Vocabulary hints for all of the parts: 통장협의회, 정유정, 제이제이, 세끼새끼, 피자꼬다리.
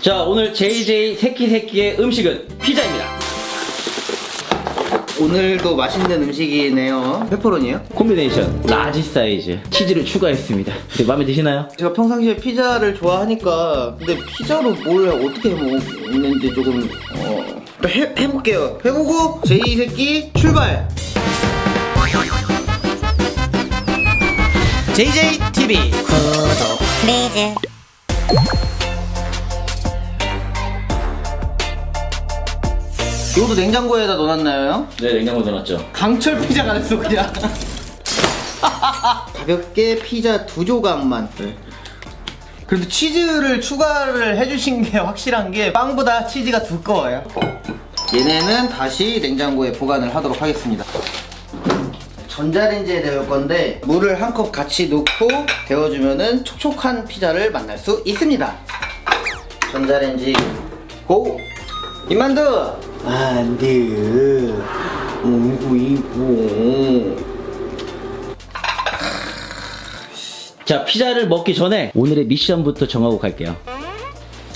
자, 오늘 제이제이 새끼새끼의 음식은 피자입니다. 오늘도 맛있는 음식이네요. 페퍼로니요? 콤비네이션 라지 사이즈 치즈를 추가했습니다. 마음에 드시나요? 제가 평상시에 피자를 좋아하니까, 근데 피자로 뭘 어떻게 해먹는지 조금 해볼게요. 해보고 제이 새끼 출발! 제이제이 TV 구독 플리즈. 이것도 냉장고에다 넣어놨나요? 네, 냉장고에 넣어놨죠. 강철 피자가 됐어 그냥. 가볍게 피자 두 조각만. 네. 그래도 치즈를 추가를 해주신 게 확실한 게 빵보다 치즈가 두꺼워요. 얘네는 다시 냉장고에 보관을 하도록 하겠습니다. 전자레인지에 데울 건데 물을 한 컵 같이 넣고 데워주면은 촉촉한 피자를 만날 수 있습니다. 전자레인지 고! 임만두! 안돼. 오이고 이고. 자, 피자를 먹기 전에 오늘의 미션부터 정하고 갈게요.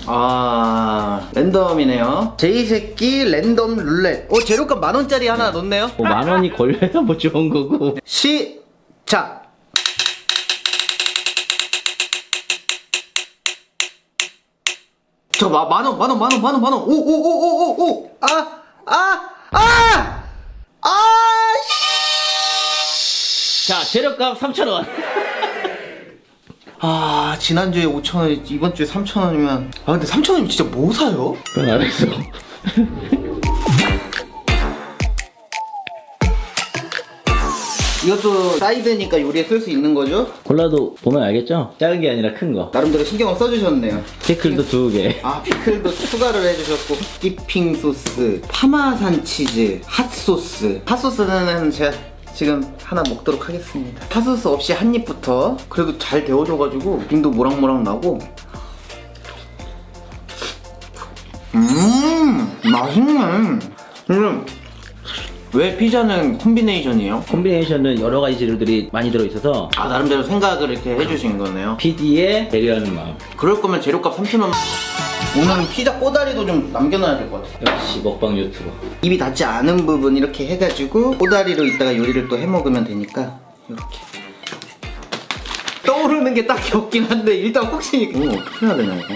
아, 랜덤이네요. 제이새끼 랜덤 룰렛. 재료값 만원짜리 하나 넣네요. 만원이 걸려야 뭐 좋은 거고. 시작. 저 만원 오오오오오오. 자, 재료값 3,000원. 아, 지난주에 5,000원, 이번주에 3,000원이면 아, 근데 3,000원이면 진짜 뭐 사요? 그건 알았어. 이것도 사이드니까 요리에 쓸 수 있는 거죠? 골라도 보면 알겠죠? 작은 게 아니라 큰 거. 나름대로 신경을 써주셨네요. 피클도 두 개. 아, 피클도 추가를 해주셨고. 디핑 소스, 파마산 치즈, 핫소스. 핫소스는 제가 지금 하나 먹도록 하겠습니다. 핫소스 없이 한 입부터. 그래도 잘 데워줘가지고 김도 모락모락 나고. 맛있네. 왜 피자는 콤비네이션이에요? 콤비네이션은 여러 가지 재료들이 많이 들어있어서 나름대로 생각을 이렇게 해주신 거네요. PD에 배려하는 마음. 그럴 거면 재료값 3,000원. 오늘은 피자 꼬다리도 좀 남겨놔야 될 것 같아요. 역시 먹방 유튜버. 입이 닿지 않은 부분 이렇게 해가지고 꼬다리로 이따가 요리를 또 해먹으면 되니까 이렇게. 떠오르는 게 딱히 없긴 한데 일단 혹시 어떻게 해야 되냐 이거?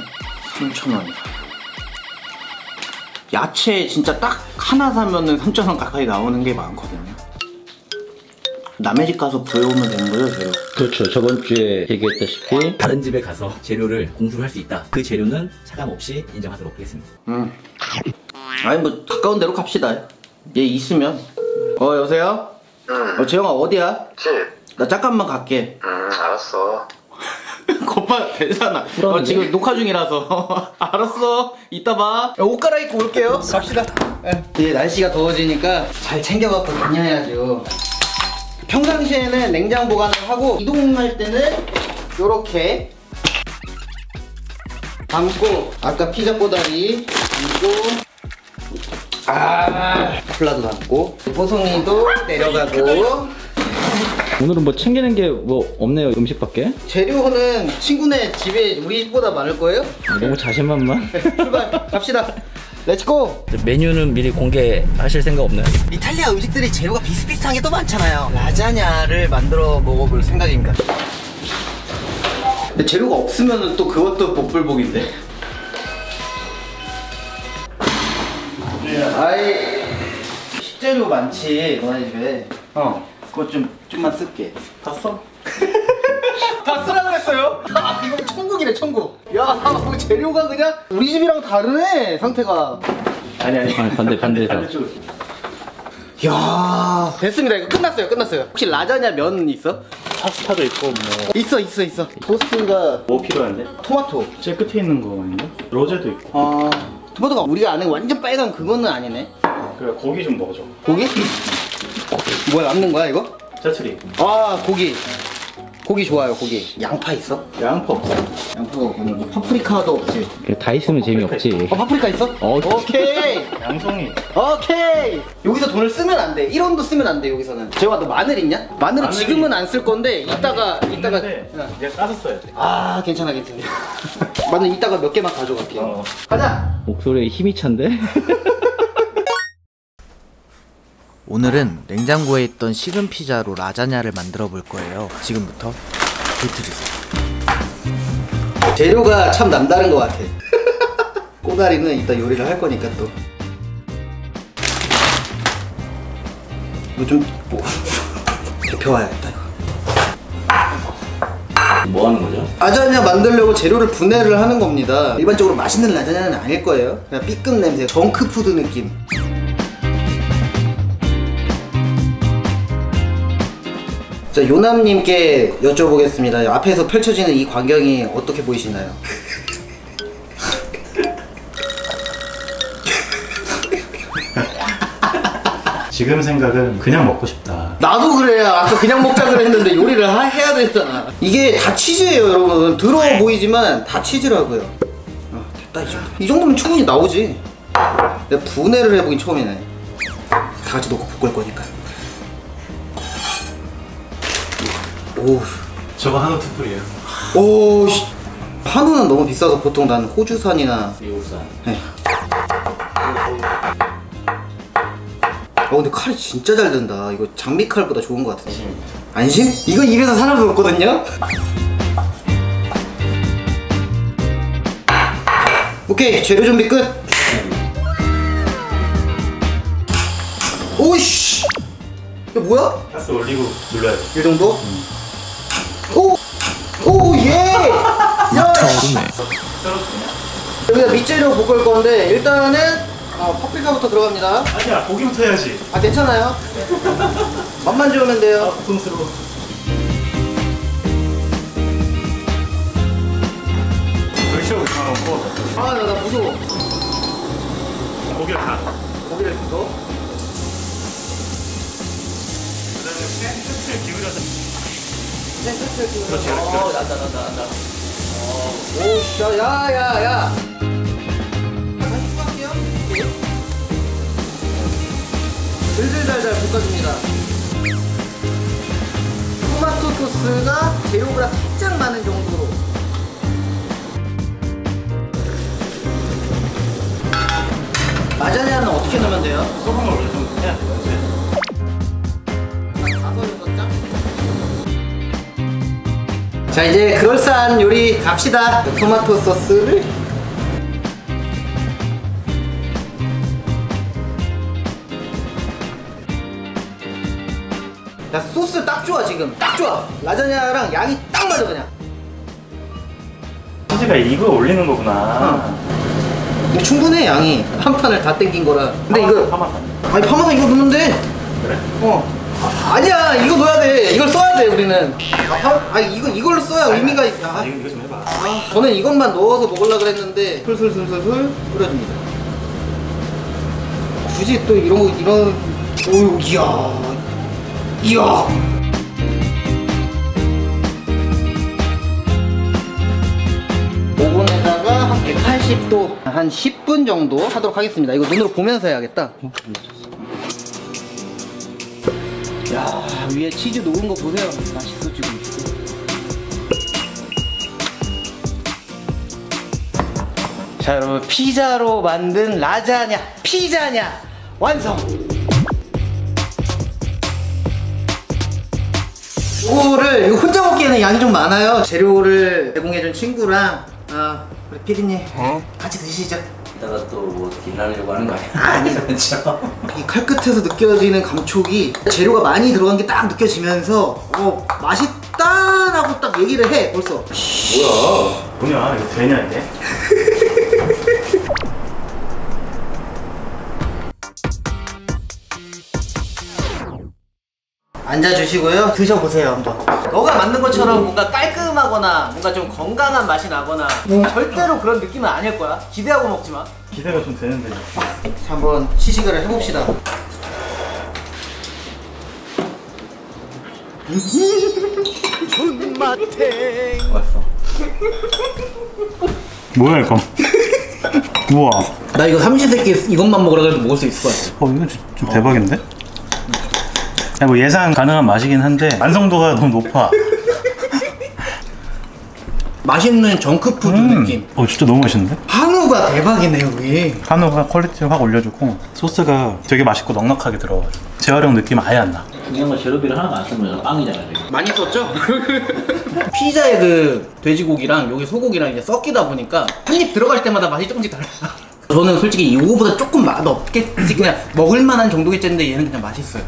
3,000원이다. 야채 진짜 딱 하나 사면은 3,000원 가까이 나오는 게 많거든요. 남의 집 가서 구해오면 되는 거죠, 재료? 그렇죠. 저번 주에 얘기했다시피 다른 집에 가서 재료를 공수할 수 있다. 그 재료는 차감 없이 인정하도록 하겠습니다. 아니 뭐 가까운 데로 갑시다. 얘 있으면. 여보세요? 재영아 어디야? 집. 나 잠깐만 갈게. 알았어. 겁봐 되잖아. 지금 녹화 중이라서. 알았어, 이따 봐. 옷 갈아입고 올게요. 갑시다. 이제 날씨가 더워지니까 잘 챙겨갖고 다녀야죠. 평상시에는 냉장 보관을 하고 이동할 때는 요렇게 담고, 아까 피자 꼬다리 담고, 콜라도 담고, 보송이도 내려가고. 오늘은 뭐 챙기는 게 뭐 없네요, 음식밖에. 재료는 친구네 집에 우리 집보다 많을 거예요? 너무 자신만만. 출발! 갑시다! 렛츠고! 메뉴는 미리 공개하실 생각 없나요? 이탈리아 음식들이 재료가 비슷비슷한 게 또 많잖아요. 라자냐를 만들어 먹어볼 생각입니다. 근데 재료가 없으면 또 그것도 복불복인데. 아이, 식재료 많지 너네 집에. 그거 좀만 쓸게. 다 써? 다 쓰라고 했어요? 이거 천국이래, 천국. 야, 뭐 재료가 그냥 우리 집이랑 다르네, 상태가. 아니 반대에서. 야, 됐습니다. 이거 끝났어요. 혹시 라자냐 면 있어? 파스타도 있고 뭐. 있어. 토스트가 뭐 필요한데? 토마토. 제일 끝에 있는 거 아닌가? 로제도 있고. 아, 토마토가 우리가 아는 완전 빨간 그거는 아니네. 그래, 고기 좀 넣어줘. 고기? 뭐야, 남는 거야 이거? 짜투리. 아, 고기. 고기 좋아요. 고기. 양파 있어? 양파 없어. 양파가 없고 파프리카도 없지. 다 있으면 재미없지. 파프리카 있어? 오케이. 양송이. 오케이. 여기서 돈을 쓰면 안 돼. 1원도 쓰면 안 돼. 여기서는. 재호아, 너 마늘 있냐? 마늘은 지금은 안 쓸 건데 이따가 내가 싸서 써야 돼. 아, 괜찮아 괜찮아. 마늘 이따가 몇 개만 가져갈게요. 가자. 목소리에 힘이 찬데? 오늘은 냉장고에 있던 식은 피자로 라자냐를 만들어 볼 거예요. 지금부터 비틀주세요. 재료가 참 남다른 것 같아. 꼬다리는 이따 요리를 할 거니까 또. 이거 좀 뭐... 데펴와야겠다 이거. 뭐 하는 거죠? 라자냐 만들려고 재료를 분해를 하는 겁니다. 일반적으로 맛있는 라자냐는 아닐 거예요. 그냥 삐끔 냄새, 정크푸드 느낌. 자, 요남님께 여쭤보겠습니다. 앞에서 펼쳐지는 이 광경이 어떻게 보이시나요? 지금 생각은 그냥 먹고 싶다. 나도 그래요. 아까 그냥 먹자 그랬는데 요리를 해야 되잖아. 이게 다 치즈예요, 여러분. 더러워 보이지만 다 치즈라고요. 아, 됐다, 이 정도. 이 정도면 충분히 나오지. 내가 분해를 해보긴 처음이네. 다 같이 넣고 볶을 거니까. 오, 저거 한우 투뿔이에요. 오, 씨. 한우는 너무 비싸서 보통 난 호주산이나 미국산. 네. 근데 칼이 진짜 잘 든다. 이거 장미칼보다 좋은 것 같은데. 안심? 이거 입에서 사람도 없거든요? 오케이, 재료 준비 끝. 오이씨. 이거 뭐야? 가스 올리고 눌러요. 이 정도? 오, 예! 야! 여기다 밑재료 볶을 건데 일단은 파프리카부터 들어갑니다. 아니야, 고기부터 해야지. 아, 괜찮아요. 맛만 좋으면 돼요. 아, 고통스러워. 물시고 다 넣고. 아, 나 무서워. 고기를 다. 고기를 넣고. 그다음에 센 끝을 기울여서. 그렇지. 어, 난다. 오, 야. 다시 볶을게요. 들들달달 볶아줍니다. 토마토 소스가 재료보다 살짝 많은 정도로. 라자냐는 어떻게 넣으면 돼요? 소금을 어느 정도 해야 돼요. 자, 이제 그럴싸한 요리 갑시다. 토마토 소스를 야, 소스 딱 좋아. 지금 딱 좋아. 라자냐랑 양이 딱 맞아. 그냥 소스가 이거 올리는 거구나. 이거 충분해. 양이 한 판을 다 땡긴 거라. 근데 이거 파마산. 아니, 파마산 이거 넣으면 돼. 그래? 아니야, 이거 넣어야 돼. 이걸 써야 돼, 우리는. 이걸로 써야 의미가 있다. 이거 좀 해봐. 저는 이것만 넣어서 먹으려고 그랬는데 술술술술술 뿌려줍니다. 굳이 또 이런 거, 이런... 오우, 이야. 오븐에다가 한 180도 한 10분 정도 하도록 하겠습니다. 이거 눈으로 보면서 해야겠다. 야, 위에 치즈 녹은 거 보세요. 맛있어 지금. 자, 여러분, 피자로 만든 라자냐, 피자냐 완성. 이거를 혼자 먹기에는 양이 좀 많아요. 재료를 제공해준 친구랑 우리 피디님 같이 드시죠. 이따가 또 뭐 빛나려고 하는 거 아니야? 아니죠. 이 칼끝에서 느껴지는 감촉이 재료가 많이 들어간 게 딱 느껴지면서 맛있다라고 딱 얘기를 해 벌써. 뭐야 이거 되냐 이게? 앉아주시고요. 드셔보세요 한번. 너가 만든 것처럼 뭔가 깔끔하거나 뭔가 좀 건강한 맛이 나거나 절대로 그런 느낌은 아닐 거야. 기대하고 먹지 마. 기대가 좀 되는데. 자, 한번 시식을 해봅시다. 존맛탱. 왔어. 뭐야 이거? 우와. 나 이거 삼시세끼 이것만 먹으라 그래도 먹을 수 있을 것 같아. 이건 좀 대박인데? 그냥 뭐 예상 가능한 맛이긴 한데 완성도가 너무 높아. 맛있는 정크푸드 느낌. 진짜 너무 맛있는데? 한우가 대박이네 여기. 한우가 퀄리티를 확 올려주고 소스가 되게 맛있고 넉넉하게 들어가지고 재활용 느낌 아예 안 나. 중요한 건 재료비를 하나만 안 쓰면 빵이잖아요. 많이 썼죠? 피자에 그 돼지고기랑 여기 소고기랑 이제 섞이다 보니까 한 입 들어갈 때마다 맛이 조금씩 달라. 저는 솔직히 이거보다 조금 맛 없겠지, 그냥 먹을만한 정도겠는데 얘는 그냥 맛있어요.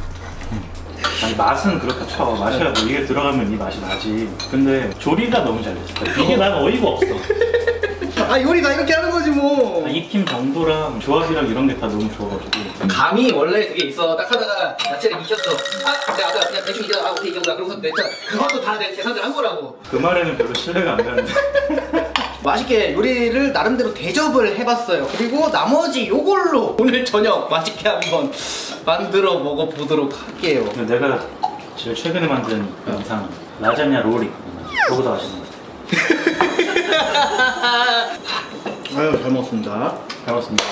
아니 맛은 그렇다 쳐. 맛이야 뭐 이게 들어가면 이 맛이 나지. 근데 조리가 너무 잘됐어. 이게 난 어이가 없어. 아 요리가 이렇게 하는 거지 뭐. 익힘 정도랑 조합이랑 이런 게 다 너무 좋아가지고. 감이 원래 그게 있어. 딱 하다가 야채를 익혔어. 내가 아까 그냥 대충 익혔다. 오케이 익혔다. 그러고서 냈잖아. 그것도 다 내 계산을 한 거라고. 그 말에는 별로 신뢰가 안 가는데. 맛있게 요리를 나름대로 대접을 해봤어요. 그리고 나머지 요걸로 오늘 저녁 맛있게 한번 만들어 먹어보도록 할게요. 내가 제일 최근에 만든 영상 라자냐 롤이 그거보다 맛있는 거. 아유 잘 먹었습니다. 잘 먹었습니다.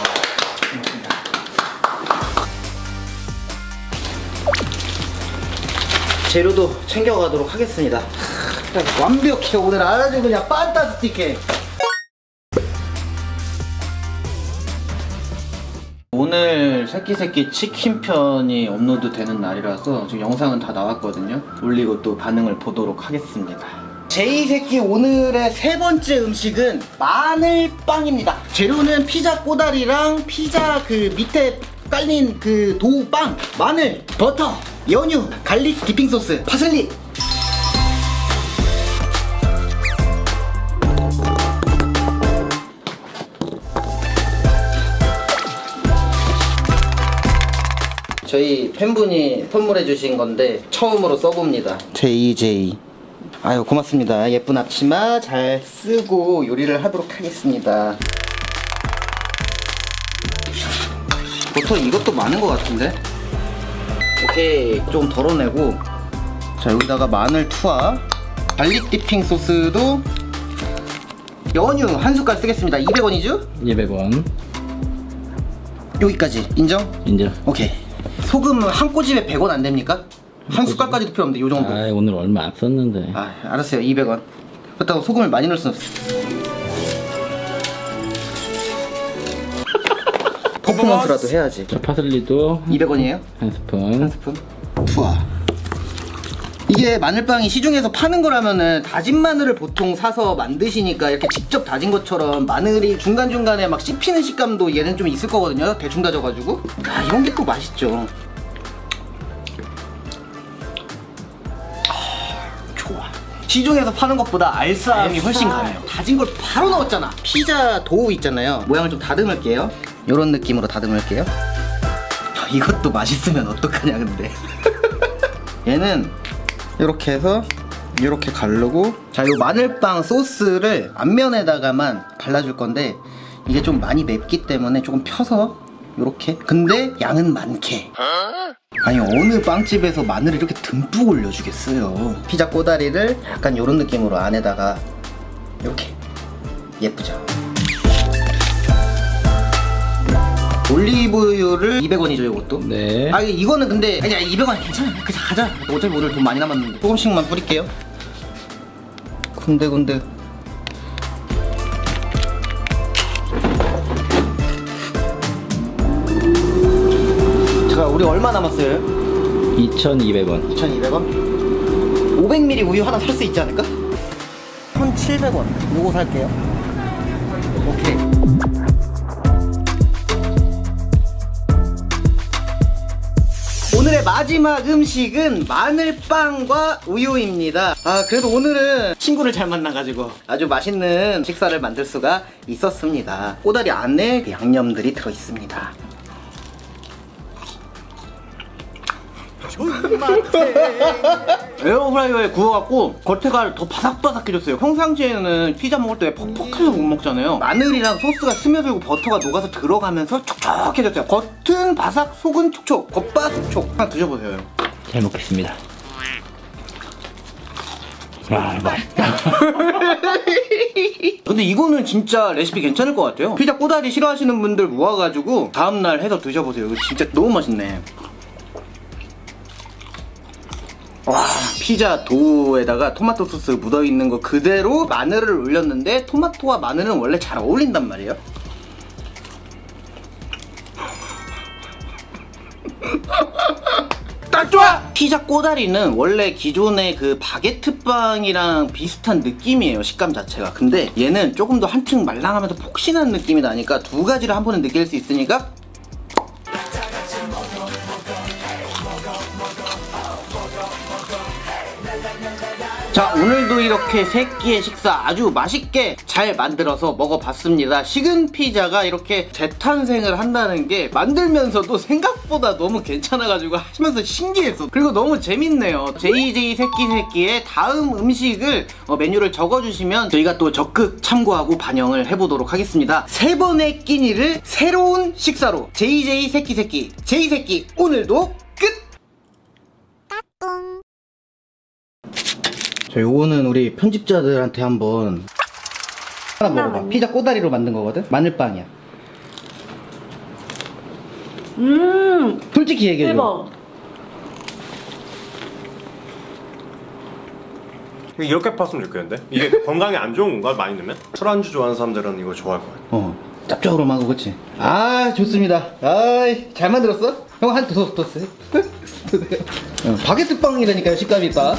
재료도 챙겨가도록 하겠습니다. 완벽해. 오늘 아주 그냥 판타스틱해. 오늘 새끼새끼 치킨 편이 업로드 되는 날이라서 지금 영상은 다 나왔거든요. 올리고 또 반응을 보도록 하겠습니다. 제이새끼 오늘의 세 번째 음식은 마늘빵입니다. 재료는 피자 꼬다리랑 피자 그 밑에 깔린 그 도우빵, 마늘, 버터, 연유, 갈릭 디핑 소스, 파슬리. 저희 팬분이 선물해주신 건데 처음으로 써봅니다. 제이제이. 아유 고맙습니다. 예쁜 앞치마 잘 쓰고 요리를 하도록 하겠습니다. 보통 이것도 많은 것 같은데? 오케이 좀 덜어내고. 자 여기다가 마늘 투하, 갈릭 디핑 소스도 연유 한 숟갈 쓰겠습니다. 200원이죠? 200원. 여기까지 인정? 인정. 오케이. 소금 한 꼬집에 100원 안 됩니까? 한 숟갈까지도 필요 없는데 요 정도. 아 오늘 얼마 안 썼는데. 아 알았어요. 200원. 그렇다고 소금을 많이 넣을 순 없어. 퍼포먼스라도 해야지. 저 파슬리도 200원이에요? 한 스푼. 한 스푼. 투하. 이게 마늘빵이 시중에서 파는 거라면은 다진 마늘을 보통 사서 만드시니까 이렇게 직접 다진 것처럼 마늘이 중간중간에 막 씹히는 식감도 얘는 좀 있을 거거든요. 대충 다져가지고. 아 이런 게 또 맛있죠. 아, 좋아. 시중에서 파는 것보다 알싸함이 훨씬 강해요. 다진 걸 바로 넣었잖아. 피자 도우 있잖아요. 모양을 좀 다듬을게요. 이런 느낌으로 다듬을게요. 아, 이것도 맛있으면 어떡하냐 근데. 얘는 이렇게 해서 이렇게 갈르고. 자, 이 마늘빵 소스를 앞면에다가만 발라줄 건데 이게 좀 많이 맵기 때문에 조금 펴서 이렇게. 근데 양은 많게. 아니 어느 빵집에서 마늘을 이렇게 듬뿍 올려주겠어요. 피자 꼬다리를 약간 이런 느낌으로 안에다가 이렇게. 예쁘죠? 올리브유를 200원이죠 이것도? 네. 아 이거는 근데 아니야 200원 괜찮아. 그냥 가자. 어차피 오늘 돈 많이 남았는데. 조금씩만 뿌릴게요. 군데군데. 잠깐 우리 얼마 남았어요? 2,200원. 2,200원? 500ml 우유 하나 살 수 있지 않을까? 1,700원. 요거 살게요. 오케이. 오늘의 마지막 음식은 마늘빵과 우유입니다. 아 그래도 오늘은 친구를 잘 만나가지고 아주 맛있는 식사를 만들 수가 있었습니다. 꼬다리 안에 양념들이 들어있습니다. 에어프라이어에 구워갖고 겉에가 더 바삭바삭해졌어요. 평상시에는 피자 먹을 때 퍽퍽해서 못 먹잖아요. 마늘이랑 소스가 스며들고 버터가 녹아서 들어가면서 촉촉해졌어요. 겉은 바삭 속은 촉촉. 겉바속촉. 하나 드셔보세요. 잘 먹겠습니다. 야, 맛있다. 근데 이거는 진짜 레시피 괜찮을 것 같아요. 피자 꼬다리 싫어하시는 분들 모아가지고 다음날 해서 드셔보세요. 이거 진짜 너무 맛있네. 와, 피자 도우에다가 토마토 소스 묻어있는 거 그대로 마늘을 올렸는데 토마토와 마늘은 원래 잘 어울린단 말이에요. 딱 좋아! 피자 꼬다리는 원래 기존의 그 바게트 빵이랑 비슷한 느낌이에요, 식감 자체가. 근데 얘는 조금 더 한층 말랑하면서 폭신한 느낌이 나니까 두 가지를 한 번에 느낄 수 있으니까 자, 오늘도 이렇게 세 끼의 식사 아주 맛있게 잘 만들어서 먹어봤습니다. 식은 피자가 이렇게 재탄생을 한다는 게 만들면서도 생각보다 너무 괜찮아가지고 하시면서 신기했어. 그리고 너무 재밌네요. 제이제이 새끼새끼의 다음 음식을 메뉴를 적어주시면 저희가 또 적극 참고하고 반영을 해보도록 하겠습니다. 세 번의 끼니를 새로운 식사로 제이제이 새끼새끼 제이새끼 오늘도 끝! 요거는 우리 편집자들한테 한번 하나 먹어봐. 피자 꼬다리로 만든 거거든? 마늘빵이야. 솔직히 얘기해줘. 대박. 이렇게 팠으면 좋겠는데? 이게 건강에 안 좋은 건가? 많이 넣으면? 술안주 좋아하는 사람들은 이거 좋아할 거야. 짭조름하고 그치? 아, 좋습니다. 아이, 잘 만들었어? 형 한 두 톱 떴어. 바게트 빵이라니까요, 식감이 딱.